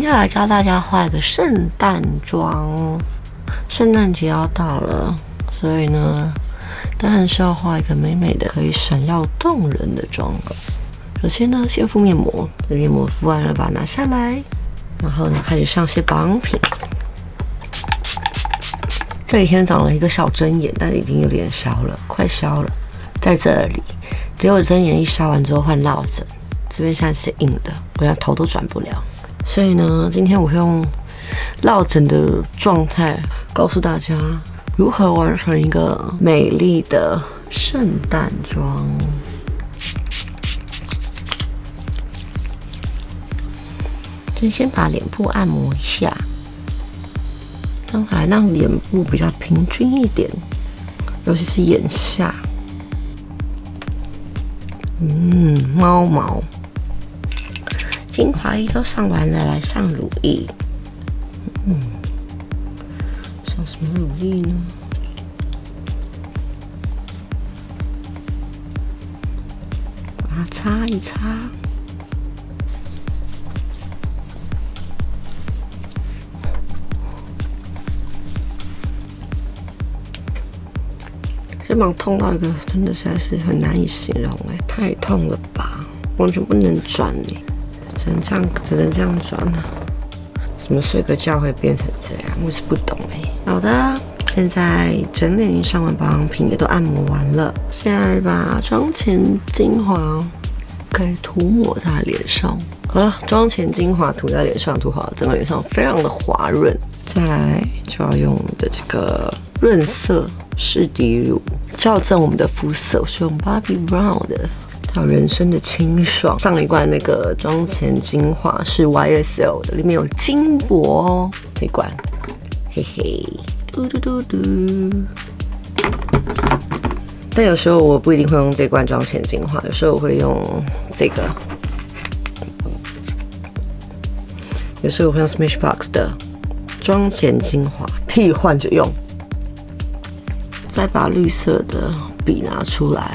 接下来教大家画一个圣诞妆。圣诞节要到了，所以呢，当然是要画一个美美的、可以闪耀动人的妆了。首先呢，先敷面膜，这面膜敷完了，把它拿下来，然后呢，开始上些保养品。 这几天长了一个小针眼，但已经有点消了，快消了，在这里。结果针眼一消完之后换落枕，这边现在是硬的，我连头都转不了。所以呢，今天我会用落枕的状态告诉大家如何完成一个美丽的圣诞妆。先把脸部按摩一下。 刚才让脸部比较平均一点，尤其是眼下，猫毛。精华液都上完了，来上乳液。上什么乳液呢？把它擦一擦。 肩膀痛到一个真的实在是很难以形容太痛了吧，完全不能转只能这样转啊！怎么睡个觉会变成这样？我也是不懂好的，现在整脸已经上完保养品，也都按摩完了，现在把妆前精华可以涂抹在脸上。好了，妆前精华涂在脸上，涂好，整个脸上非常的滑润。再来就要用我们的这个润色。 适底乳校正我们的肤色，我是用 Bobbi Brown 的，还有人参的清爽。上一罐那个妆前精华是 YSL 的，里面有金箔哦，这罐，嘿嘿，嘟嘟嘟嘟。但有时候我不一定会用这罐妆前精华，有时候我会用这个，有时候我会用 Smashbox 的妆前精华替换着用。 再把绿色的笔拿出来，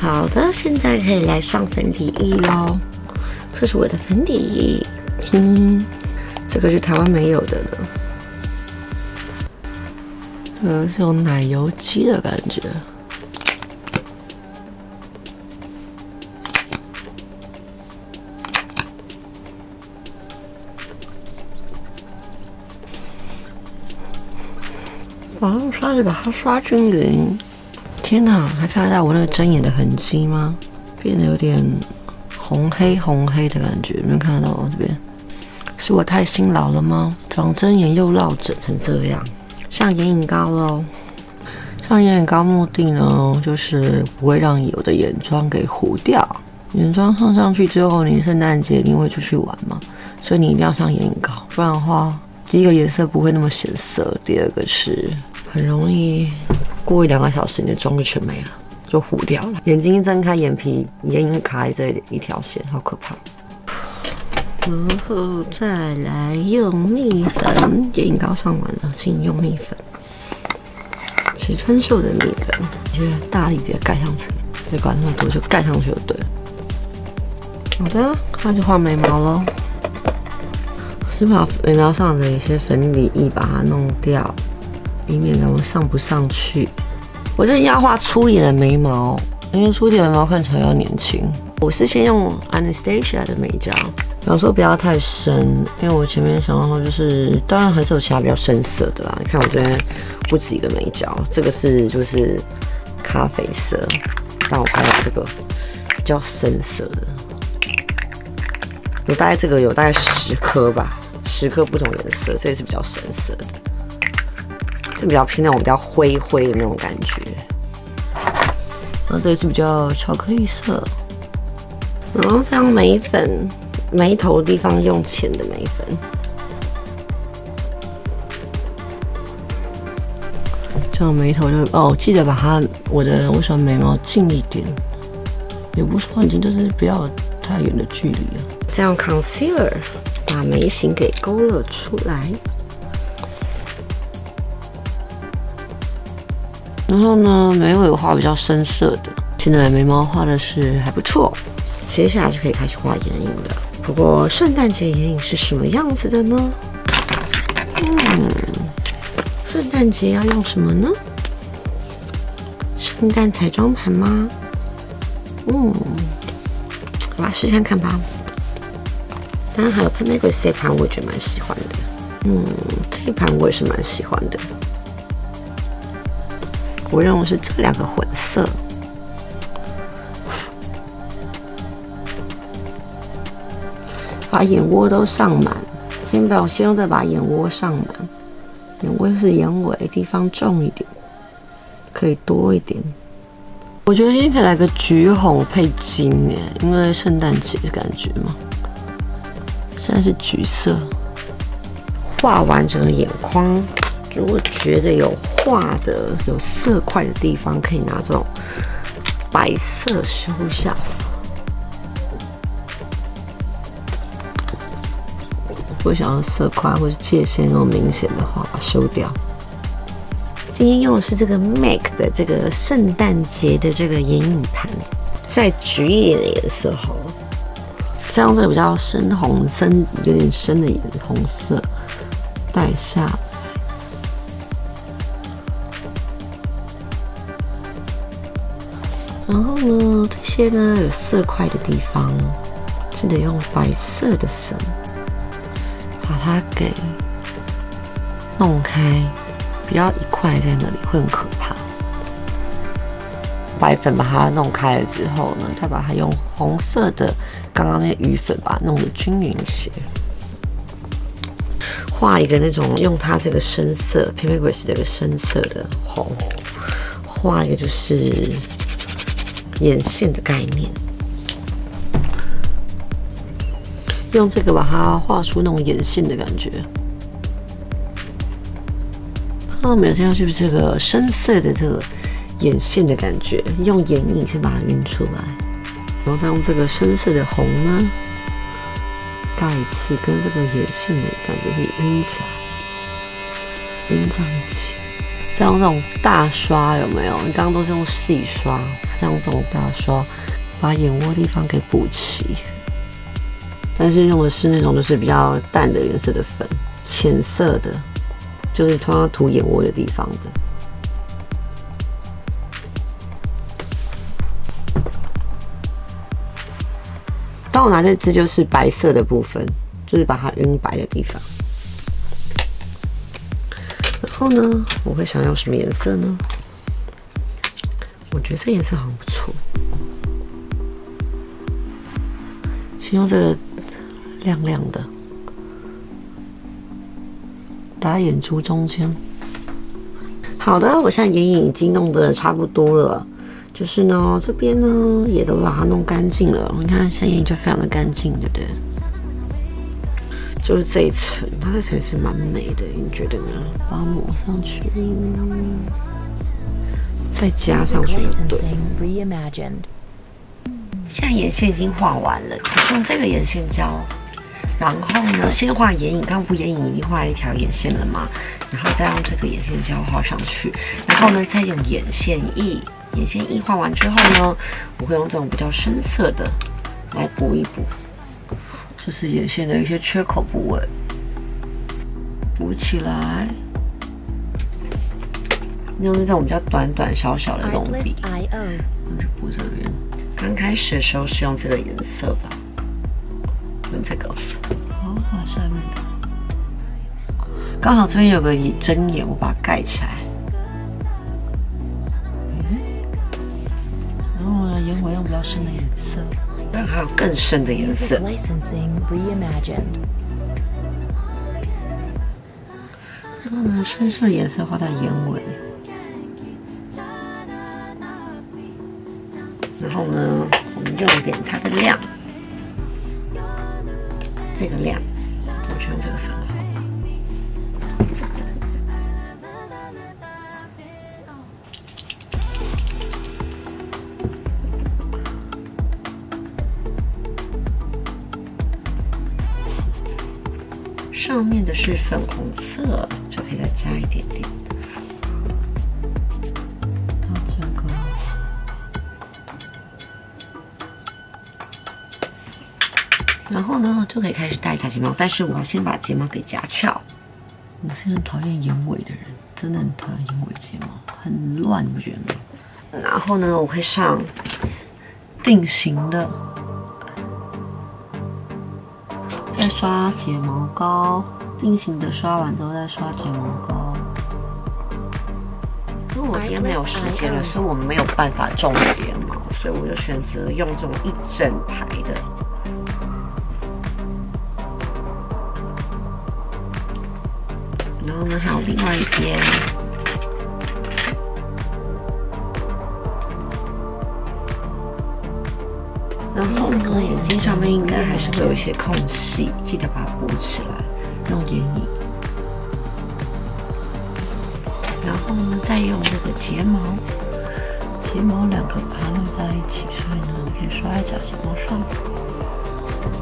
好的，现在可以来上粉底液喽。这是我的粉底液，这个是台湾没有的了。这个是有奶油肌的感觉。 把用刷子把它刷均匀。天哪，还看得到我那个针眼的痕迹吗？变得有点红黑红黑的感觉，有没有看得到我这边？是我太辛劳了吗？长针眼又落枕成这样。上眼影膏喽。上眼影膏目的呢，就是不会让我的眼妆给糊掉。眼妆上上去之后，你圣诞节一定会出去玩嘛，所以你一定要上眼影膏，不然的话。 第一个颜色不会那么显色，第二个是很容易过一两个小时你的妆就全没了，就糊掉了。眼睛一睁开，眼影会卡在这里一条线，好可怕。然后再来用蜜粉，眼影膏上完了，请用蜜粉，是春秀的蜜粉，直接大力的盖上去，别管那么多，就盖上去就对了。好的，开始画眉毛喽。 先把眉毛上的一些粉底液把它弄掉，以免它们上不上去。我这要画粗一点的眉毛，因为粗一点的眉毛看起来要年轻。我是先用 Anastasia 的眉胶，想说不要太深，因为我前面想到就是，当然还是有其他比较深色的啦。你看我这边不止一个眉胶，这个是就是咖啡色，但我还有这个比较深色的，有大概这个有大概10颗吧。 10颗不同颜色，这也是比较深色的，这比较偏那种比较灰的那种感觉。然后这也是比较巧克力色，然后这样眉粉，眉头的地方用浅的眉粉，这样眉头就哦，记得把它我喜欢眉毛近一点，也不是很近，就是不要太远的距离了。这样 concealer。 把眉形给勾勒出来，然后呢，眉尾画比较深色的。现在眉毛画的是还不错，接下来就可以开始画眼影了。不过圣诞节眼影是什么样子的呢？圣诞节要用什么呢？圣诞彩妆盘吗？我来试看看吧。当然还有 Panagris 这盘，我也觉得蛮喜欢的。这一盘我也是蛮喜欢的。我认为是这两个混色。把眼窝都上满，先用这把眼窝上满。眼窝是眼尾地方重一点，可以多一点。我觉得今天可以来个橘红配金耶，因为圣诞节的感觉嘛。现在是橘色。画完整个眼眶，如果觉得有画的、有色块的地方，可以拿这种白色修一下。如果想要色块或是界限那么明显的话，把它修掉。今天用的是这个 Mac 的这个圣诞节的这个眼影盘，再橘一点的颜色好了。再用这个比较深红、有点深的红色。带下，然后呢，这些呢有色块的地方，记得用白色的粉把它给弄开，不要一块在那里会很可怕。白粉把它弄开了之后呢，再把它用红色的刚刚那个鱼粉把它弄得均匀一些。画一个那种用它这个深色 Panagris 这个深色的红，画一个就是眼线的概念，用这个把它画出那种眼线的感觉。那我们现在是不是这个深色的这个眼线的感觉？用眼影先把它晕出来，然后再用这个深色的红呢。盖一次，跟这个眼线的感觉是晕起来，晕在一起。再用这种大刷，有没有？你刚刚都是用细刷，再用这种大刷，把眼窝地方给补齐。但是用的是那种就是比较淡的颜色的粉，浅色的，就是通常涂眼窝的地方的。刚我拿这支就是白色的部分，就是把它晕白的地方。然后呢，我会想要什么颜色呢？我觉得这颜色好像不错。先用这个亮亮的，打在眼珠中间。好的，我现在眼影已经弄得差不多了。就是呢，这边呢也都把它弄干净了。你看，现在眼影就非常的干净，对不对？就是这一层，它这层也是蛮美的，你觉得呢？把它抹上去，再加上去就对。现在眼线已经画完了，就是用这个眼线胶。然后呢，先画眼影，刚不眼影已经画一条眼线了嘛，然后再用这个眼线胶画上去，然后呢再用眼线液。眼线液画完之后呢，我会用这种比较深色的来补一补，就是眼线的一些缺口部位，补起来。用那种比较短小的那种笔，我就补这边。刚开始的时候是用这个颜色吧，用这个。画下面的。刚好这边有个针眼，我把它盖起来。眼尾用比较深的颜色，当然还有更深的颜色。然后呢，深色颜色画在眼尾，然后呢，我们用一点它的亮，这个亮，我就用这个粉好了。上面的是粉红色，就可以再加一点点。然后呢就可以开始戴假睫毛，但是我要先把睫毛给夹翘。我是很讨厌眼尾的人，真的很讨厌眼尾睫毛，很乱，你不觉得吗？然后呢，我会上定型的，再刷睫毛膏，定型的刷完之后再刷睫毛膏。 因为我今天没有时间了，所以我没有办法种睫毛，所以我就选择用这种一整排的。然后呢，还有另外一边，然后呢，眼睛上面应该还是会有一些空隙，记得把它补起来，用眼影。 然后呢，再用这个睫毛，睫毛两个盘弄在一起，所以呢，我可以刷在假睫毛上。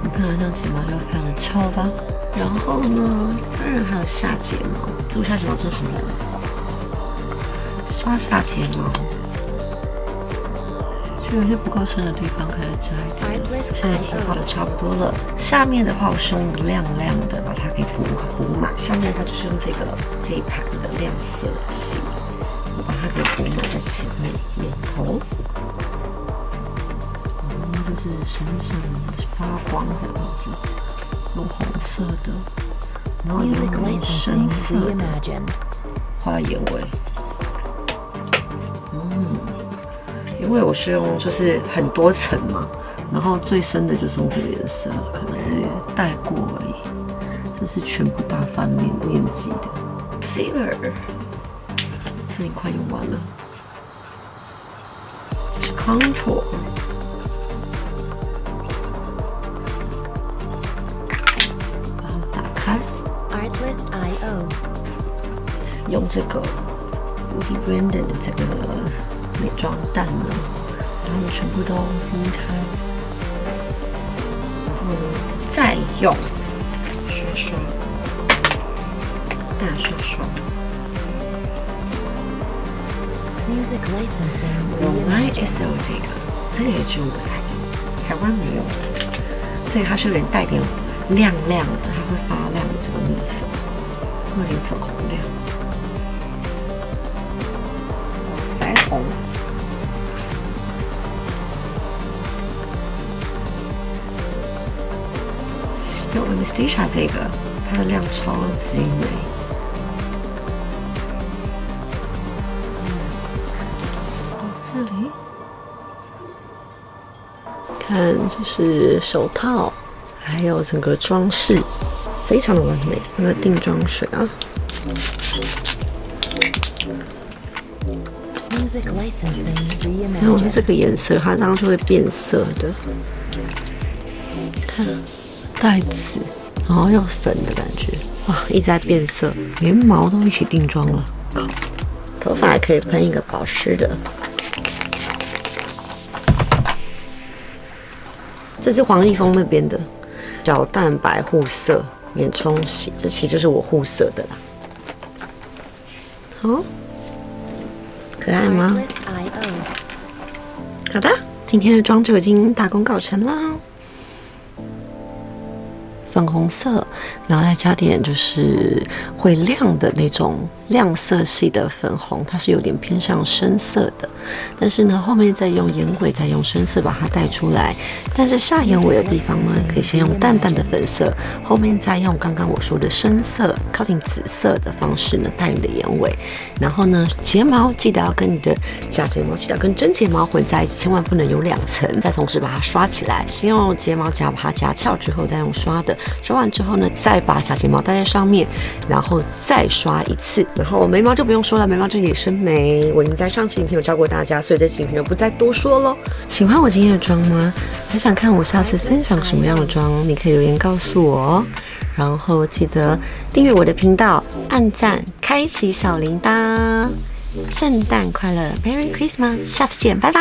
你看这样睫毛就非常的翘了吧？然后呢，当然还有下睫毛，这个下睫毛真的很难画。刷下睫毛，就有些不够深的地方可以加一点。现在已经画的差不多了，下面的话我是用亮亮的把它给补满，下面的话就是用这个这一盘的亮色的系，我把它给补满在前面眼头，然后就是闪闪发光的样子，用红色的，然后用深色的画在眼尾。 因为我是用就是很多层嘛，然后最深的就是用这个颜色，可能是带过而已。这是全部大翻面积的 concealer， 这一块用完了。contour， 然后打开。Artlist.io， 用这个 Beauty Branded 的这个。 美妆蛋呢，然后全部都分开，然后再用刷刷，大刷刷。Music licensing， 我 YSL 这个也只有我才有，台湾没有。这个它是有点带点亮亮的，它会发亮的这个蜜粉，会有点粉红亮。 用 Anastasia 这个，它的量超级美。这里，看这是手套，还有整个装饰，非常的完美。那个定妆水啊。 然后这个颜色，它当然是会变色的。看带子，然后又粉的感觉，哇，一直在变色，连毛都一起定妆了。靠，头发还可以喷一个保湿的。这是黄立峰那边的角蛋白护色免冲洗，这其实就是我护色的啦。好。 可爱吗？好的，今天的妆就已经大功告成啦。粉红色，然后再加点就是会亮的那种亮色系的粉红，它是有点偏向深色的。但是呢，后面再用眼尾，再用深色把它带出来。但是下眼尾的地方呢，可以先用淡淡的粉色，后面再用刚刚我说的深色靠近紫色的方式呢，带你的眼尾。然后呢，睫毛记得要跟你的假睫毛，记得要跟真睫毛混在一起，千万不能有两层。再同时把它刷起来，先用睫毛夹把它夹翘之后，再用刷的刷完之后呢，再把假睫毛戴在上面，然后再刷一次。 然后眉毛就不用说了，眉毛就野生眉，我已经在上期影片有教过大家，所以这期影片就不再多说喽。喜欢我今天的妆吗？还想看我下次分享什么样的妆？你可以留言告诉我哦。然后记得订阅我的频道，按赞，开启小铃铛。圣诞快乐 ，Merry Christmas！ 下次见，拜拜。